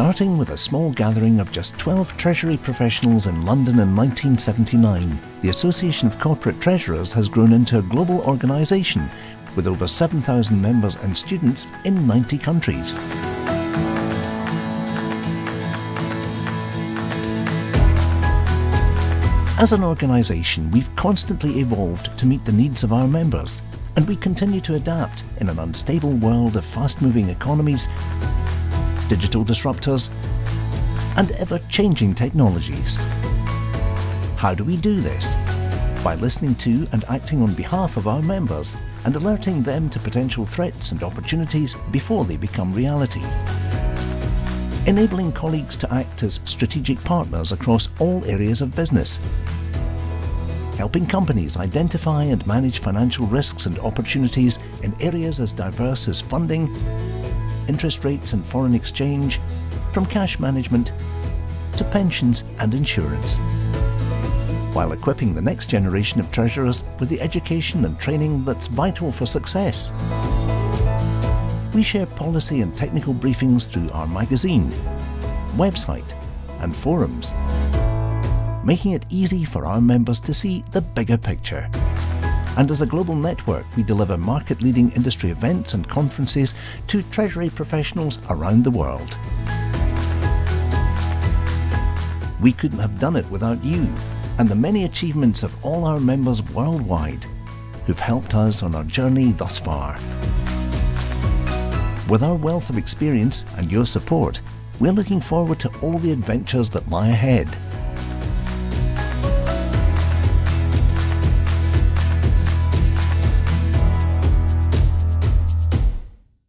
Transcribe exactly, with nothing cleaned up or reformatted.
starting with a small gathering of just twelve Treasury professionals in London in nineteen seventy-nine. The Association of Corporate Treasurers has grown into a global organisation with over seven thousand members and students in ninety countries. As an organisation, we've constantly evolved to meet the needs of our members, and we continue to adapt in an unstable world of fast-moving economies, digital disruptors, and ever-changing technologies. How do we do this? By listening to and acting on behalf of our members and alerting them to potential threats and opportunities before they become reality. Enabling colleagues to act as strategic partners across all areas of business. Helping companies identify and manage financial risks and opportunities in areas as diverse as funding, interest rates and foreign exchange, from cash management to pensions and insurance. While equipping the next generation of treasurers with the education and training that's vital for success. We share policy and technical briefings through our magazine, website and forums, making it easy for our members to see the bigger picture. And as a global network, we deliver market-leading industry events and conferences to Treasury professionals around the world. We couldn't have done it without you and the many achievements of all our members worldwide who've helped us on our journey thus far. With our wealth of experience and your support, we're looking forward to all the adventures that lie ahead.